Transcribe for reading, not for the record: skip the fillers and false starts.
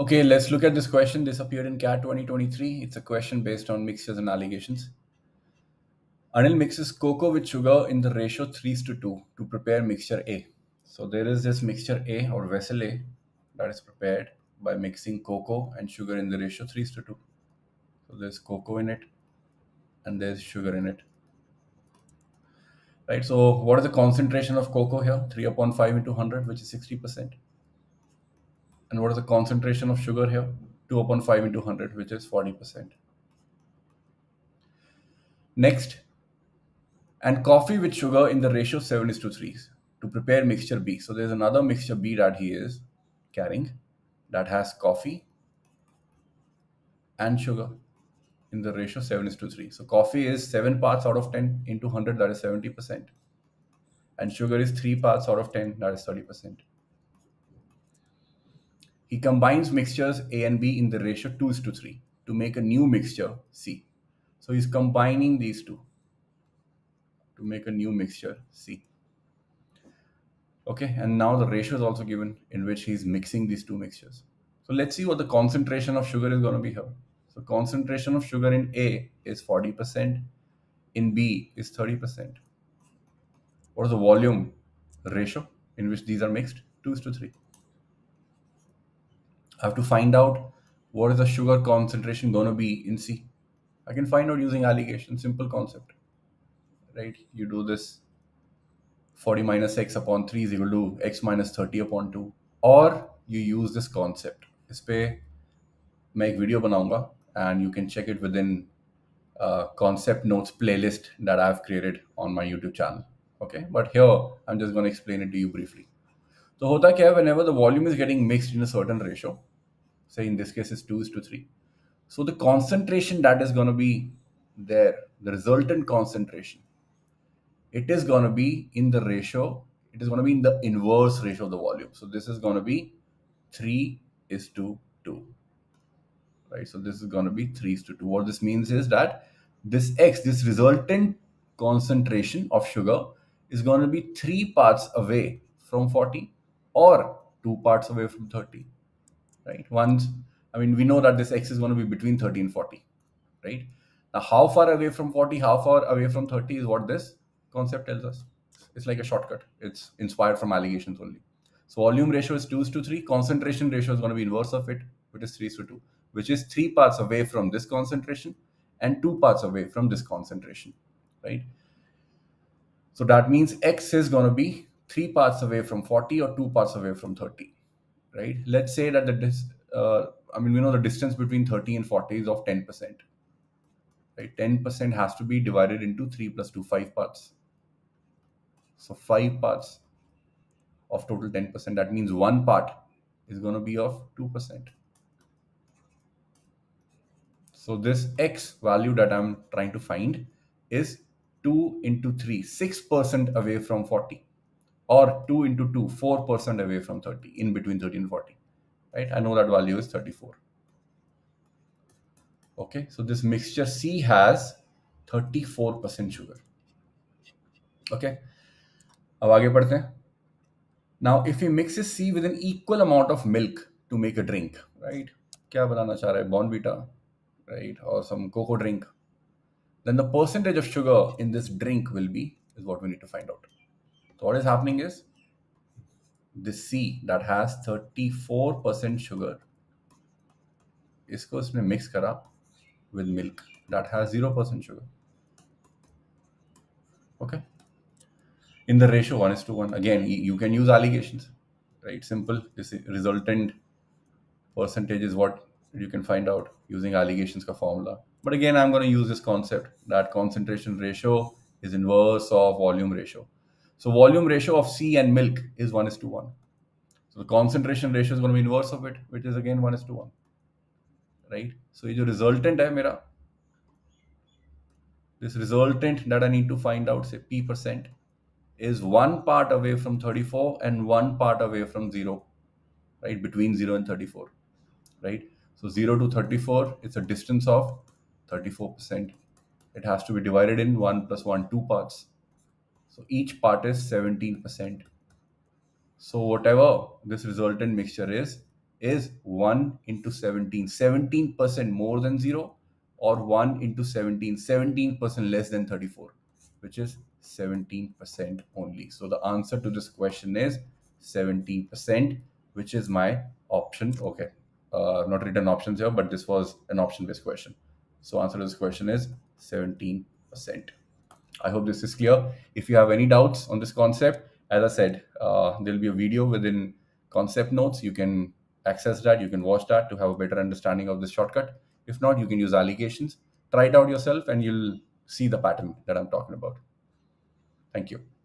Okay, let's look at this question. This appeared in CAT 2023. It's a question based on mixtures and allegations. Anil mixes cocoa with sugar in the ratio 3:2 to prepare mixture A. So there is this mixture A or vessel A that is prepared by mixing cocoa and sugar in the ratio 3:2. So there's cocoa in it and there's sugar in it. Right, so what is the concentration of cocoa here? 3/5 × 100, which is 60%. And what is the concentration of sugar here? 2/5 × 100, which is 40%. Next, and coffee with sugar in the ratio 7:3 to prepare mixture B. So there's another mixture B that he is carrying that has coffee and sugar in the ratio 7:3. So coffee is 7 parts out of 10 × 100, that is 70%. And sugar is 3 parts out of 10, that is 30%. He combines mixtures A and B in the ratio 2:3 to make a new mixture C. So he's combining these two to make a new mixture C. Okay, and now the ratio is also given in which he's mixing these two mixtures. So let's see what the concentration of sugar is going to be here. So concentration of sugar in A is 40%, in B is 30%. What is the volume ratio in which these are mixed? 2:3. I have to find out what is the sugar concentration going to be in C. I can find out using allegation, simple concept, right? You do this 40 - x/3 is equal to x - 30/2, or you use this concept. Is pe main ek video banaunga and you can check it within concept notes playlist that I've created on my YouTube channel. Okay, but here I'm just going to explain it to you briefly. So hota kya hai, whenever the volume is getting mixed in a certain ratio, say in this case is 2:3. So the concentration that is going to be there, the resultant concentration, it is going to be in the ratio, it is going to be in the inverse ratio of the volume. So this is going to be 3:2. Right? So this is going to be 3:2. What this means is that this X, this resultant concentration of sugar is going to be 3 parts away from 40. Or 2 parts away from 30, right? We know that this X is going to be between 30 and 40, right? Now, how far away from 40, how far away from 30 is what this concept tells us. It's like a shortcut. It's inspired from allegations only. So volume ratio is 2:3. Concentration ratio is going to be inverse of it, which is 3:2, which is 3 parts away from this concentration and 2 parts away from this concentration, right? So that means X is going to be 3 parts away from 40 or 2 parts away from 30, right? Let's say that we know the distance between 30 and 40 is of 10%, right? 10% has to be divided into 3 + 2, 5 parts. So 5 parts of total 10%. That means 1 part is going to be of 2%. So this X value that I'm trying to find is 2 × 3, 6% away from 40. Or 2 × 2, 4% away from 30, in between 30 and 40, right? I know that value is 34. Okay, so this mixture C has 34% sugar. Okay, ab aage padhte hain. Now, if he mixes C with an equal amount of milk to make a drink, right? Kya banana cha raha hai? Bon Vita, right? Or some cocoa drink. Then the percentage of sugar in this drink will be, is what we need to find out. So what is happening is this C that has 34% sugar isko usme mix kara with milk that has 0% sugar. Okay. In the ratio 1:1. Again, you can use allegations, right? Simple. This resultant percentage is what you can find out using allegations ka formula. But again, I'm going to use this concept that concentration ratio is inverse of volume ratio. So volume ratio of C and milk is 1:1. So the concentration ratio is going to be inverse of it, which is again 1:1, right? So this resultant hai mera, this resultant that I need to find out, say P%, is 1 part away from 34 and 1 part away from 0, right? Between 0 and 34, right? So 0 to 34, it's a distance of 34%. It has to be divided in 1 + 1, 2 parts. So each part is 17%. So whatever this resultant mixture is, is 1 into 17, 17% more than 0, or 1 into 17, 17% less than 34, which is 17% only. So the answer to this question is 17%, which is my option. Okay, not written options here, but this was an option based question. So answer to this question is 17%. I hope this is clear. If you have any doubts on this concept, as I said, there'll be a video within concept notes. You can access that, you can watch that to have a better understanding of this shortcut. If not, you can use alligations. Try it out yourself and you'll see the pattern that I'm talking about. Thank you.